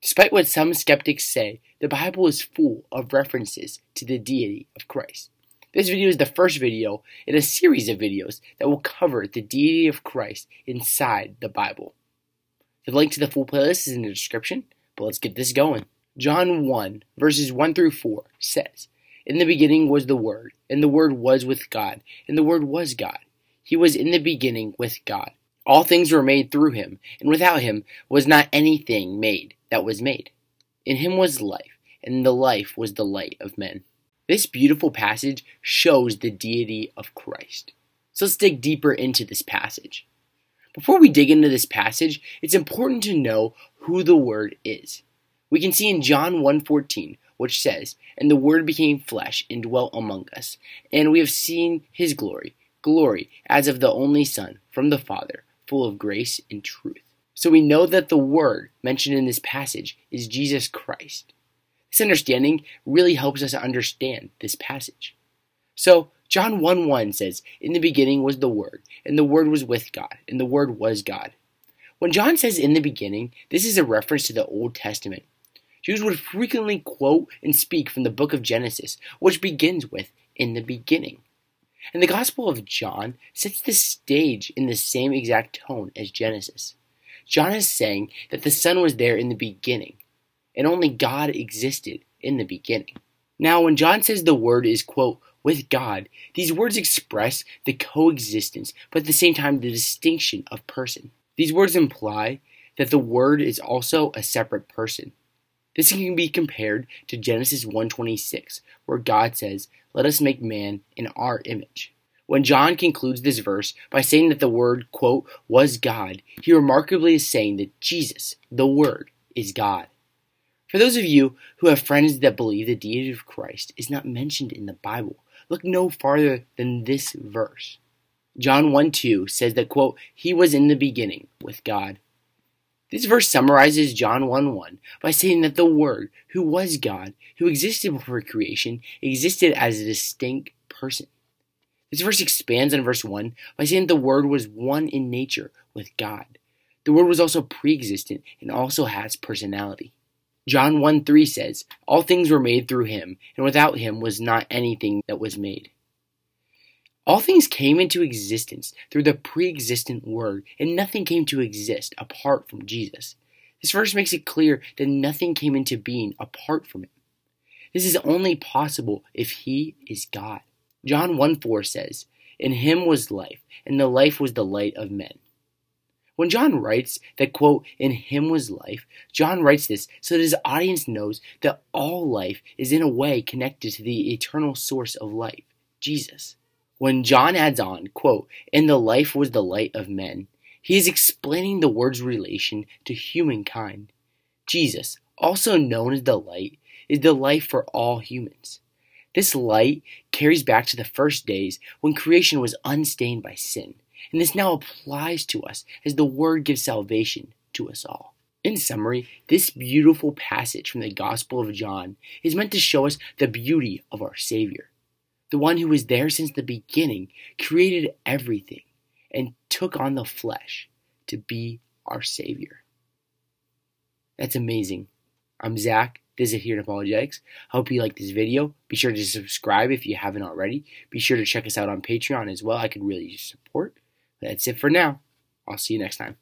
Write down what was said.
Despite what some skeptics say, the Bible is full of references to the deity of Christ. This video is the first video in a series of videos that will cover the deity of Christ inside the Bible. The link to the full playlist is in the description, but let's get this going. John 1, verses 1 through 4 says, "In the beginning was the Word, and the Word was with God, and the Word was God. He was in the beginning with God. All things were made through him, and without him was not anything made that was made. In him was life, and the life was the light of men." This beautiful passage shows the deity of Christ. So let's dig deeper into this passage. Before we dig into this passage, it's important to know who the Word is. We can see in John 1:14, which says, "And the Word became flesh and dwelt among us, and we have seen his glory, glory as of the only Son from the Father, full of grace and truth." So we know that the Word mentioned in this passage is Jesus Christ. This understanding really helps us understand this passage. So John 1:1 says, "In the beginning was the Word, and the Word was with God, and the Word was God." When John says "in the beginning," this is a reference to the Old Testament. Jews would frequently quote and speak from the book of Genesis, which begins with "in the beginning." And the Gospel of John sets the stage in the same exact tone as Genesis. John is saying that the Son was there in the beginning, and only God existed in the beginning. Now, when John says the Word is, quote, "with God," these words express the coexistence, but at the same time the distinction of person. These words imply that the Word is also a separate person. This can be compared to Genesis 1:26, where God says, "Let us make man in our image." When John concludes this verse by saying that the Word, quote, "was God," he remarkably is saying that Jesus, the Word, is God. For those of you who have friends that believe the deity of Christ is not mentioned in the Bible, look no farther than this verse. John 1:2 says that, quote, "He was in the beginning with God." This verse summarizes John 1:1 by saying that the Word, who was God, who existed before creation, existed as a distinct person. This verse expands on verse 1 by saying that the Word was one in nature with God. The Word was also pre-existent and also has personality. John 1:3 says, "All things were made through him, and without him was not anything that was made." All things came into existence through the pre-existent Word, and nothing came to exist apart from Jesus. This verse makes it clear that nothing came into being apart from him. This is only possible if he is God. John 1:4 says, "In him was life, and the life was the light of men." When John writes that, quote, "in him was life," John writes this so that his audience knows that all life is in a way connected to the eternal source of life, Jesus. When John adds on, quote, "and the life was the light of men," he is explaining the Word's relation to humankind. Jesus, also known as the light, is the life for all humans. This light carries back to the first days when creation was unstained by sin, and this now applies to us as the Word gives salvation to us all. In summary, this beautiful passage from the Gospel of John is meant to show us the beauty of our Savior. The one who was there since the beginning, created everything, and took on the flesh to be our Savior. That's amazing. I'm Zach. This is Here in Apologetics. Hope you like this video. Be sure to subscribe if you haven't already. Be sure to check us out on Patreon as well. I could really use support. That's it for now. I'll see you next time.